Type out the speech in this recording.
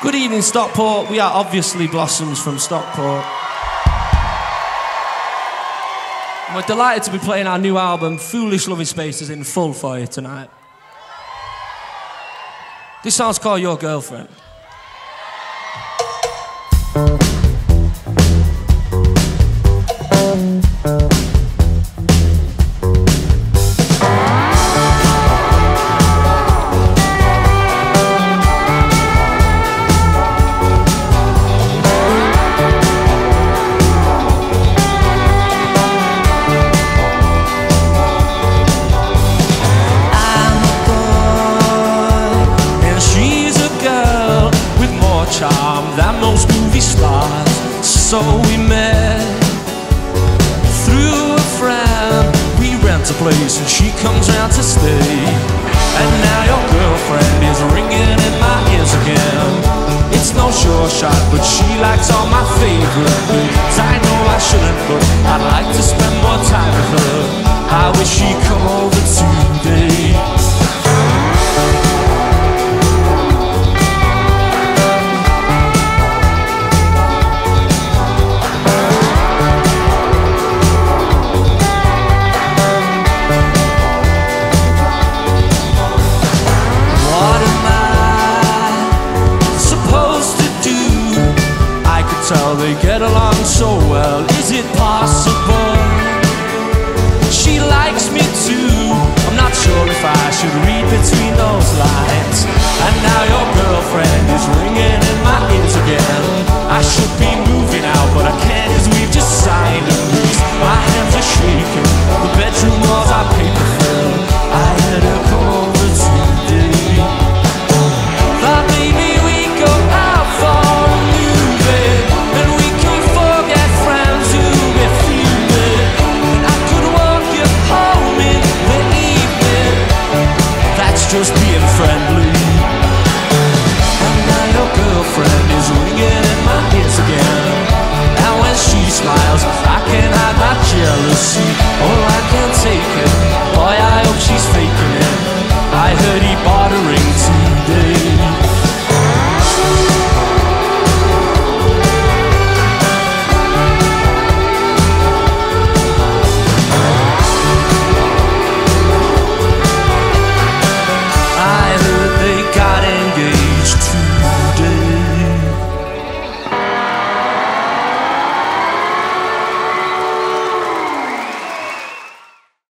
Good evening, Stockport. We are obviously Blossoms from Stockport. And we're delighted to be playing our new album, Foolish Loving Spaces, in full for you tonight. This song's called Your Girlfriend. So we met through a friend. We rent a place and she comes round to stay. And now your girlfriend is ringing in my ears again. It's no sure shot, but she likes all my favorite foods. I know I shouldn't, but I'd like to spend more time with her.